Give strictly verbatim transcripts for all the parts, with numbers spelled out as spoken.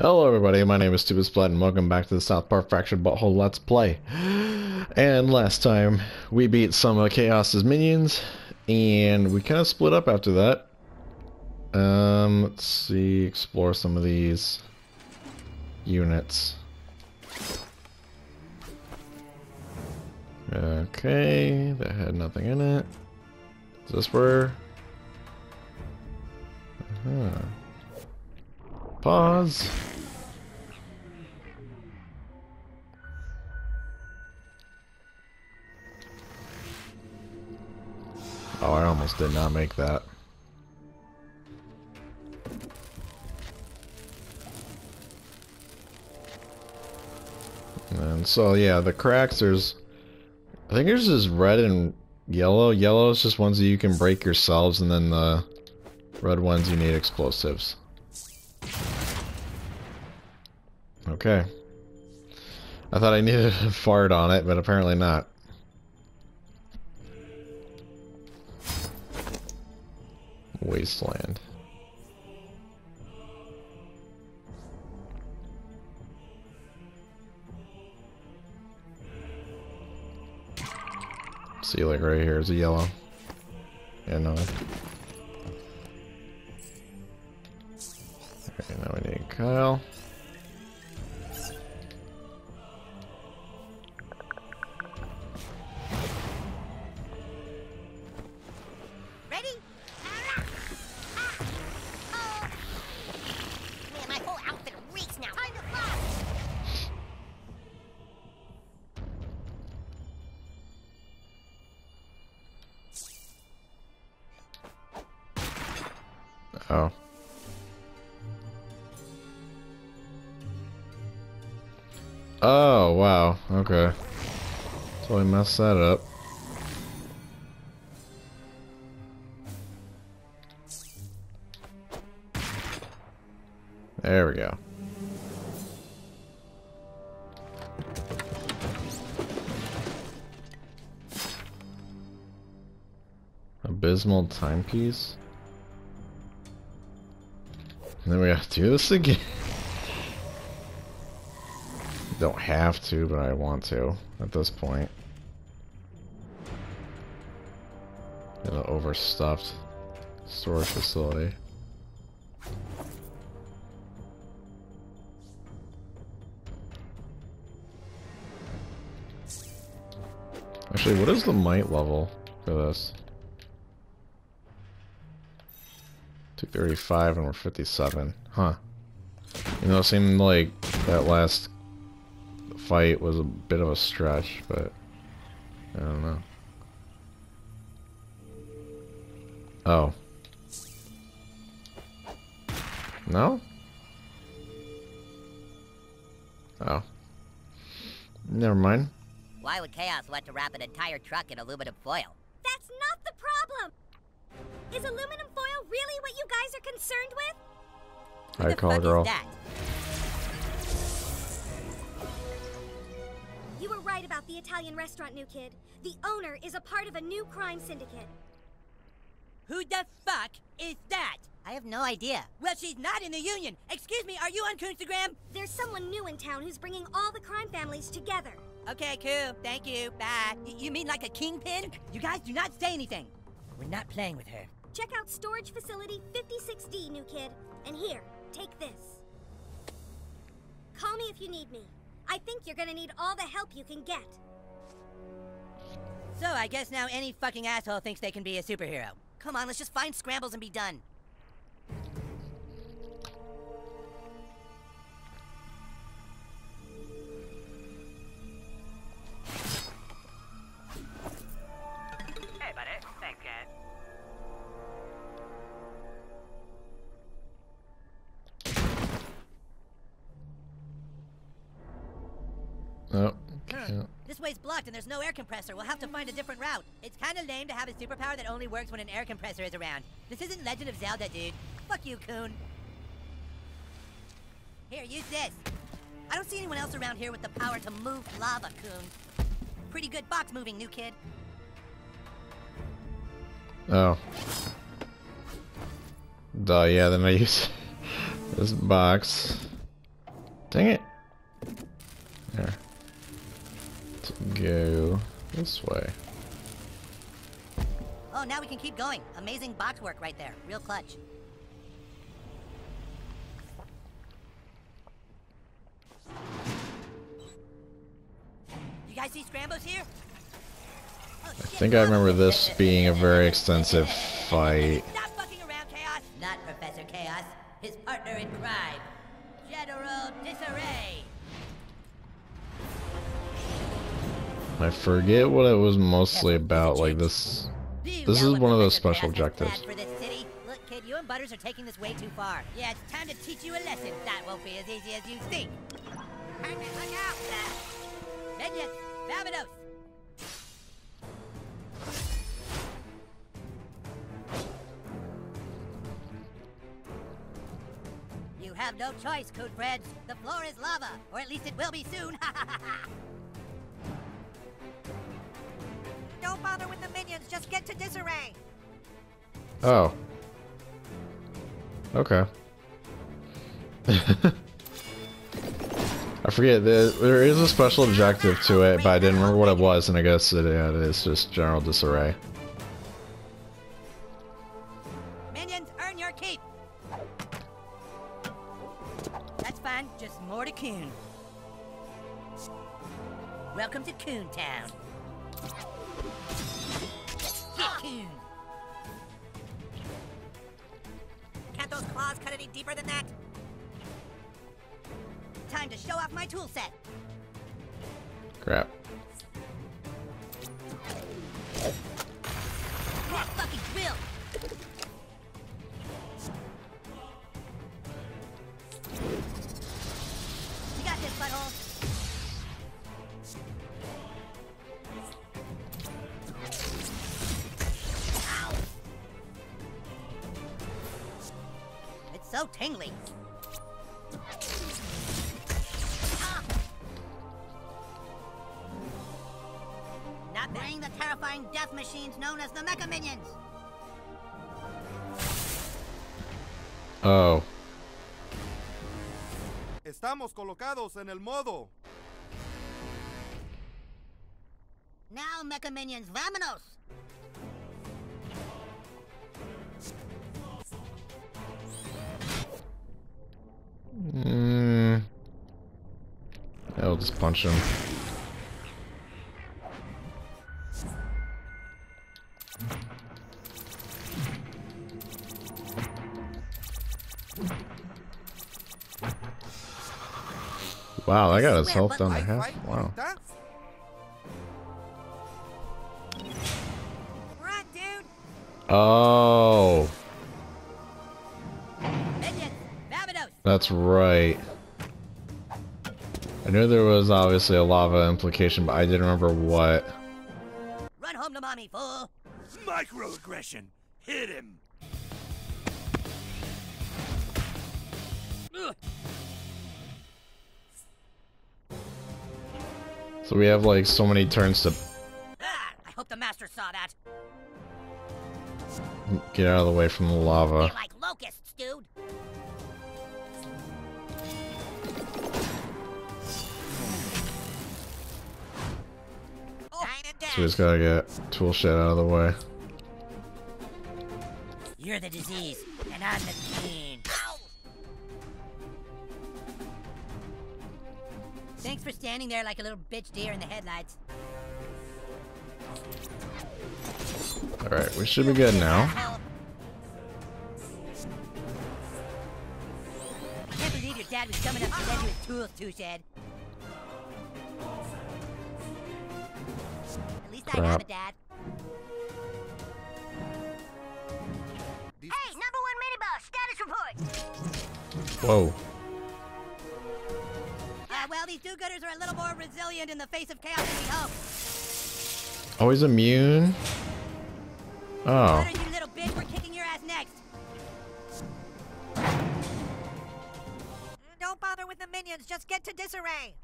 Hello everybody, my name is Stupid Splat and welcome back to the South Park Fractured Butthole Let's Play. And last time we beat some of Chaos's minions and we kind of split up after that. Um, let's see, explore some of these units. Okay, that had nothing in it. Is this where? Uh-huh. Pause. Oh, I almost did not make that. And so, yeah, the cracks, there's... I think there's just red and yellow. Yellow is just ones that you can break yourselves, and then the red ones you need explosives. Okay. I thought I needed a fart on it, but apparently not. Wasteland. See, like right here is a yellow. Yeah, no. Okay, now we need Kyle. Oh. Oh, wow. Okay. Totally messed that up. There we go. Abysmal timepiece? And then we have to do this again. Don't have to, but I want to at this point. In an overstuffed storage facility. Actually, what is the might level for this? thirty-five and we're fifty-seven. Huh. You know, it seemed like that last fight was a bit of a stretch, but I don't know. Oh. No? Oh. Never mind. Why would Chaos want to wrap an entire truck in aluminum foil? That's not the problem! Is aluminum foil really what you guys are concerned with? What I the call fuck girl. Is that? You were right about the Italian restaurant, new kid. The owner is a part of a new crime syndicate. Who the fuck is that? I have no idea. Well, she's not in the union. Excuse me, are you on Coonstagram? There's someone new in town who's bringing all the crime families together. Okay, cool. Thank you. Bye. Y- you mean like a kingpin? You guys do not say anything. We're not playing with her. Check out storage facility fifty-six D, new kid. And here, take this. Call me if you need me. I think you're gonna need all the help you can get. So I guess now any fucking asshole thinks they can be a superhero. Come on, let's just find Scrambles and be done. Oh, yeah. This way's blocked and there's no air compressor. We'll have to find a different route. It's kind of lame to have a superpower that only works when an air compressor is around. This isn't Legend of Zelda, dude. Fuck you, Coon. Here, use this. I don't see anyone else around here with the power to move lava, Coon. Pretty good box moving, new kid. Oh. Duh, yeah, then I use this box. Dang it. There. Let's go this way. Oh, now we can keep going. Amazing box work right there. Real clutch. You guys see Scrambos here? Oh, I think I remember this being a very extensive fight. Stop fucking around, Chaos! Not Professor Chaos. His partner in crime. General Disarray. I forget what it was mostly about, like this. This is one of those special objectives. Look, kid, you and Butters are taking this way too far. Yeah, it's time to teach you a lesson. That won't be as easy as you think. Hang it, hang out. Minions, Vamonos. You have no choice, Coon friends. The floor is lava, or at least it will be soon. Ha ha ha ha. Don't bother with the minions, just get to Disarray. Oh. Okay. I forget, there, there is a special objective to it, but I didn't remember what it was, and I guess it, yeah, it is just General Disarray. Minions, earn your keep. That's fine, just more to Coon. Welcome to Coon Town. Can't those claws cut any deeper than that? Time to show off my tool set. Crap. What fucking will? You got this, butthole. So tingly. Ah. Not buying the terrifying death machines known as the Mecha Minions. Oh. Estamos colocados en el modo. Now, Mecha Minions, vamonos. Mm. I'll just punch him. Wow, I got his health down to half. Wow. Oh. That's right. I knew there was obviously a lava implication, but I didn't remember what. Run home to mommy, fool! Microaggression! Hit him! Ugh. So we have like so many turns to. Ah, I hope the master saw that. Get out of the way from the lava. They're like locusts, dude. So we just gotta get Toolshed out of the way. You're the disease, and I'm the teen. Thanks for standing there like a little bitch deer in the headlights. Alright, we should be good now. I can't believe your dad was dumb enough to send you his tools, Toolshed. I got it, Dad. Hey, number one miniboss, status report. Whoa. Yeah, well, these do-gooders are a little more resilient in the face of chaos than we hope. Always immune. Oh. Butters, you little bitch, we're kicking your ass next. Don't bother with the minions. Just get to Disarray.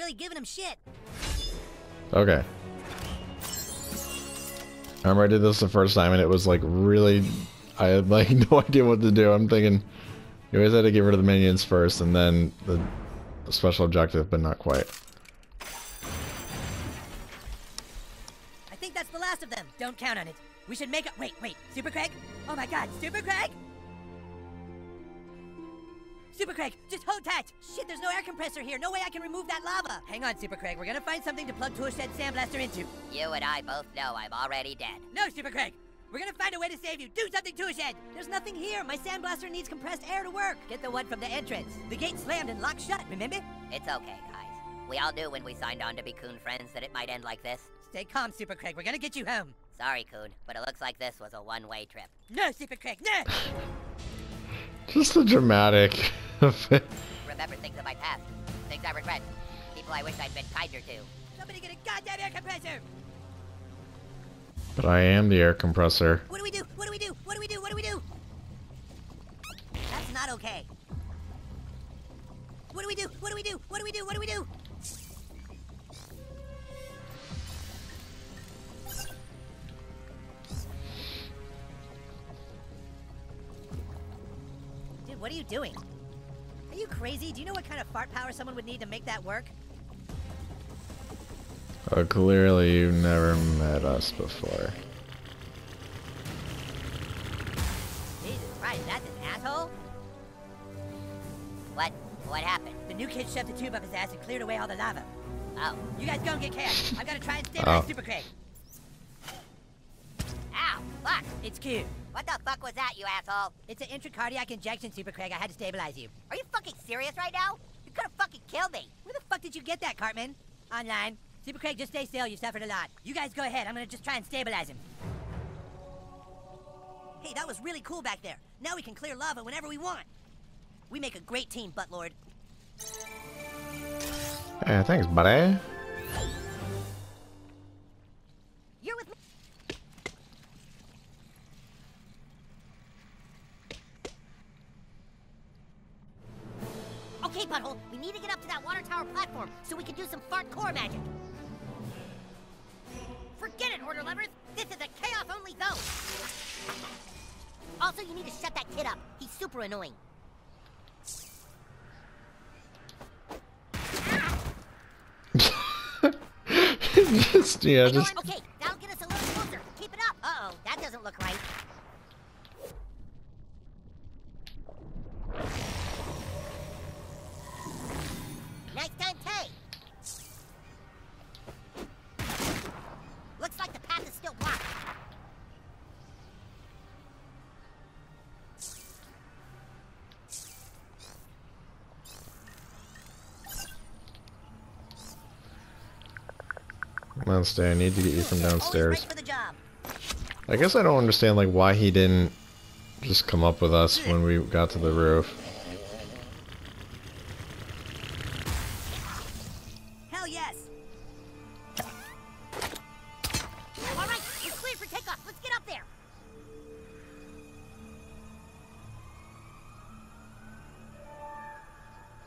really giving him shit. Okay. I remember I did this the first time and it was like really, I had like no idea what to do. I'm thinking you always had to get rid of the minions first and then the special objective, but not quite. I think that's the last of them. Don't count on it. We should make a- wait, wait, Super Craig? Oh my god, Super Craig? Super Craig, just hold tight! Shit, there's no air compressor here. No way I can remove that lava. Hang on, Super Craig. We're gonna find something to plug Toolshed Sandblaster into. You and I both know I'm already dead. No, Super Craig. We're gonna find a way to save you. Do something, Toolshed. There's nothing here. My sandblaster needs compressed air to work. Get the one from the entrance. The gate slammed and locked shut. Remember? It's okay, guys. We all knew when we signed on to be Coon friends that it might end like this. Stay calm, Super Craig. We're gonna get you home. Sorry, Coon, but it looks like this was a one-way trip. No, Super Craig. No. Just a dramatic. Remember things of my past, things I regret, people I wish I'd been kinder to. Somebody get a goddamn air compressor! But I am the air compressor. What do we do? What do we do? What do we do? What do we do? That's not okay. What do we do? What do we do? What do we do? What do we do? Dude, what are you doing? Are you crazy? Do you know what kind of fart power someone would need to make that work? Oh, clearly you've never met us before. Jesus Christ, that's an asshole? What? What happened? The new kid shoved the tube up his ass and cleared away all the lava. Oh. You guys go and get Chaos. I've got to try and stabilize oh. Super Craig. Ow! Fuck! It's cute. What the fuck was that, you asshole? It's an intracardiac injection, Super Craig. I had to stabilize you. Are you fucking serious right now? You could've fucking killed me. Where the fuck did you get that, Cartman? Online. Super Craig, just stay still. You suffered a lot. You guys go ahead. I'm gonna just try and stabilize him. Hey, that was really cool back there. Now we can clear lava whenever we want. We make a great team, Butt Lord. Hey, thanks, buddy. You're with me. Okay, Butthole, we need to get up to that water tower platform so we can do some fart core magic. Forget it, Order Lovers. This is a chaos-only zone. Also, you need to shut that kid up. He's super annoying. just, yeah, Wait, just... Okay, that'll get us a little closer. Keep it up. Uh-oh, that doesn't look right. Nice Dante! Looks like the path is still blocked. Monster, I need to get you from downstairs. I guess I don't understand like why he didn't just come up with us when we got to the roof.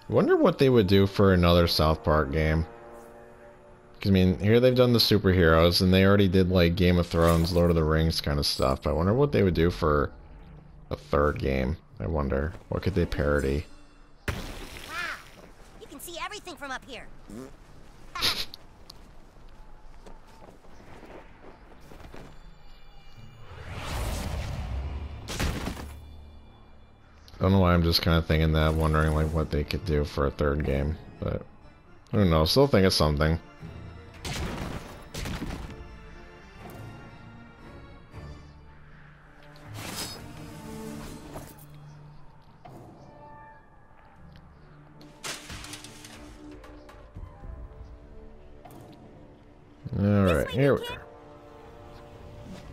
Wonder what they would do for another South Park game. Cause, I mean, here they've done the superheroes, and they already did like Game of Thrones, Lord of the Rings kind of stuff. But I wonder what they would do for a third game. I wonder what could they parody. Wow, you can see everything from up here. I don't know why I'm just kind of thinking that, wondering like what they could do for a third game, but I don't know, still think of something. Alright, here we are.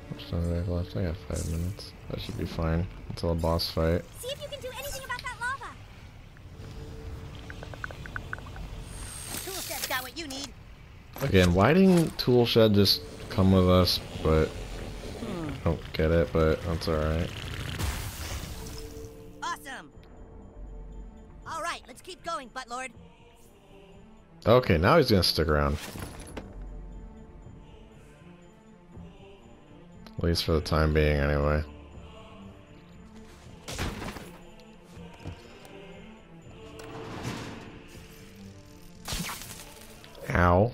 How much time do I have left? I got five minutes. That should be fine until a boss fight. Again, why didn't Toolshed just come with us, but I don't get it, but that's alright. Awesome! Alright, let's keep going, Butt Lord. Okay, now he's gonna stick around. At least for the time being, anyway. Ow.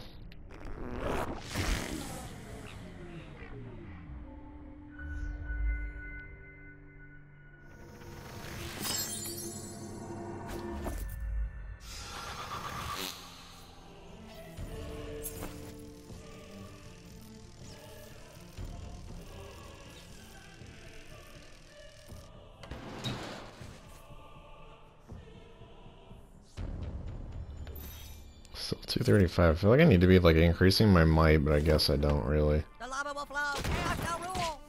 two thirty-five. I feel like I need to be like increasing my might, but I guess I don't really. The lava will flow. Chaos shall rule.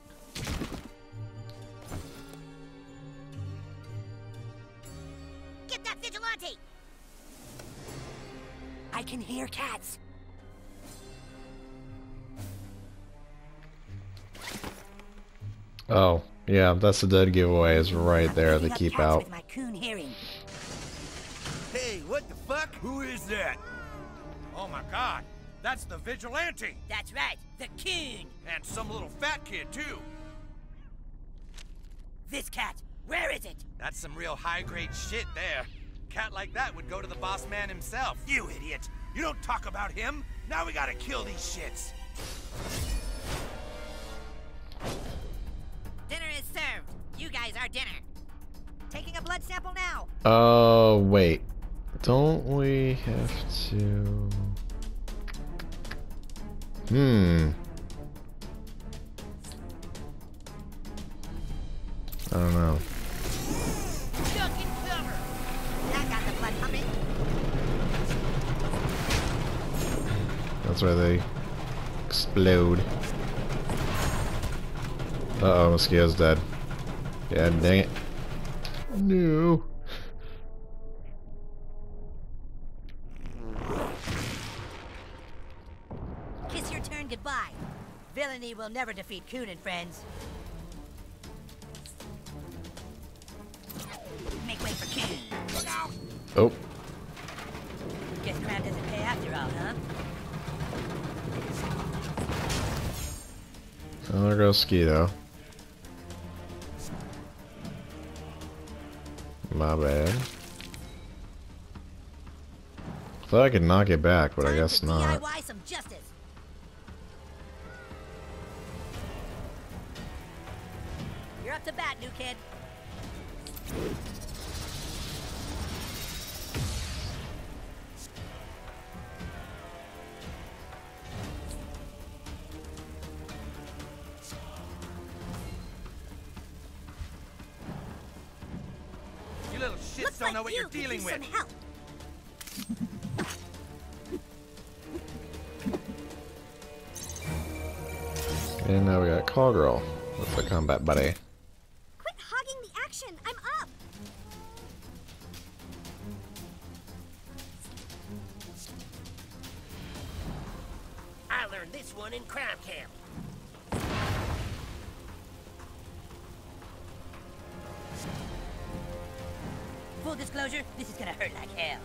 Get that vigilante. I can hear cats. Oh, yeah, that's the dead giveaway is right there, the keep out. With my coon hearing. Hey, what the fuck? Who is that? Oh my god, that's the vigilante! That's right, the Coon! And some little fat kid, too! This cat, where is it? That's some real high-grade shit there. Cat like that would go to the boss man himself. You idiot! You don't talk about him! Now we gotta kill these shits! Dinner is served. You guys are dinner. Taking a blood sample now! Oh, wait. Don't we have to... Hmm. I don't know. Duck and cover. I got the blood coming. That's why they explode. Uh-oh, Mosquito's dead. Yeah, dang it. No. Goodbye. Villainy will never defeat Coon and friends. Make way for Coon. Look out! Oh. Guess crime doesn't pay after all, huh? Oh, there goes Skeeto. My bad. Thought I could knock it back, but I guess not. D I Y some justice. You're up to bat, new kid. You little shits Looks don't like know what you you're dealing with. Help. And now we got Call Girl with the combat buddy. In crime camp. Full disclosure, this is gonna hurt like hell.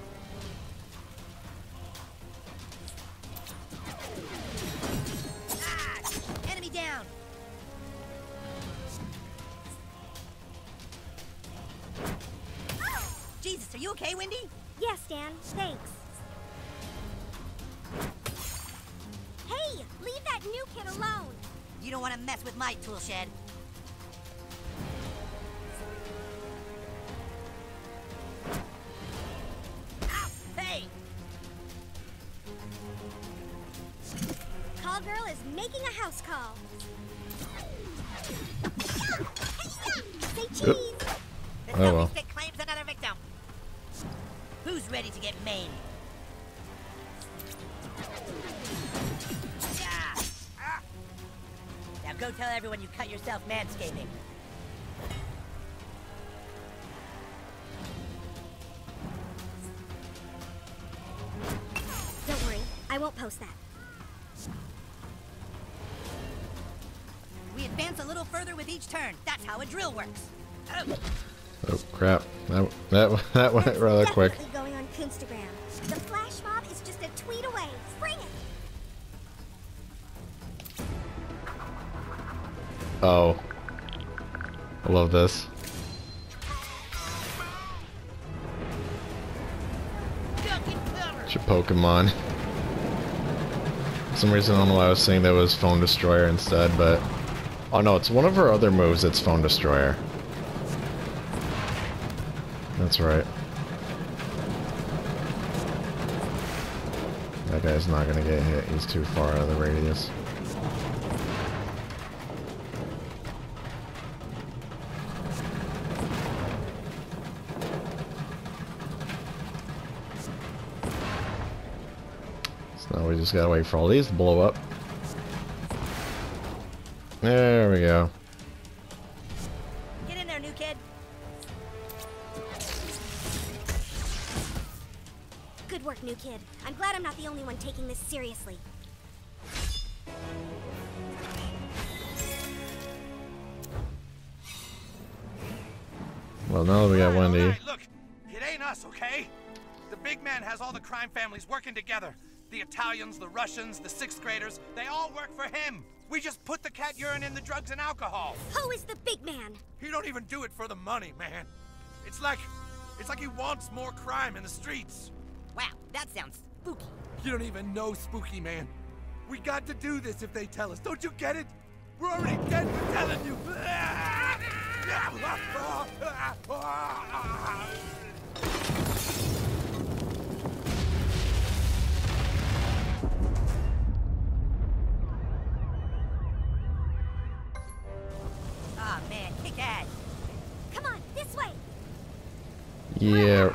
Ah, enemy down. Oh, Jesus, are you okay, Wendy? Yes, Dan. Thanks. Leave that new kid alone! You don't want to mess with my tool shed. Ow! Hey! Call Girl is making a house call. Say cheese! The selfie stick claims another victim. Who's ready to get maimed? Go tell everyone you cut yourself manscaping. Don't worry, I won't post that. We advance a little further with each turn. That's how a drill works. Oh, oh crap. That, that, that went rather quick. Going on on Coonstagram. The flash mob is just a tweet away. Bring it! Oh. I love this. It's your Pokemon. For some reason, I don't know why I was saying that was Phone Destroyer instead, but... Oh no, it's one of her other moves that's Phone Destroyer. That's right. That guy's not gonna get hit, he's too far out of the radius. So now we just gotta wait for all these to blow up. There we go. Get in there, new kid. Good work, new kid. I'm glad I'm not the only one taking this seriously. Well, now that we got Wendy. All right, all right, look, it ain't us, okay? The big man has all the crime families working together. The Italians, the Russians, the sixth graders, they all work for him. We just put the cat urine in the drugs and alcohol. Who is the big man? He don't even do it for the money, man. It's like, it's like he wants more crime in the streets. Wow, that sounds spooky. You don't even know spooky, man. We got to do this if they tell us. Don't you get it? We're already dead for telling you. Aw, oh, man, kick ass. Come on, this way. Yeah.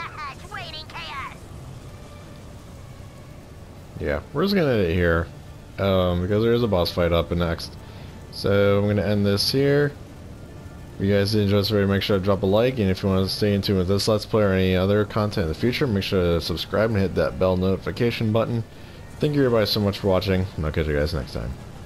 Yeah, we're just gonna end it here, um, because there is a boss fight up next. So I'm gonna end this here. If you guys did enjoy this video, make sure to drop a like, and if you want to stay in tune with this Let's Play or any other content in the future, make sure to subscribe and hit that bell notification button. Thank you everybody so much for watching, and I'll catch you guys next time.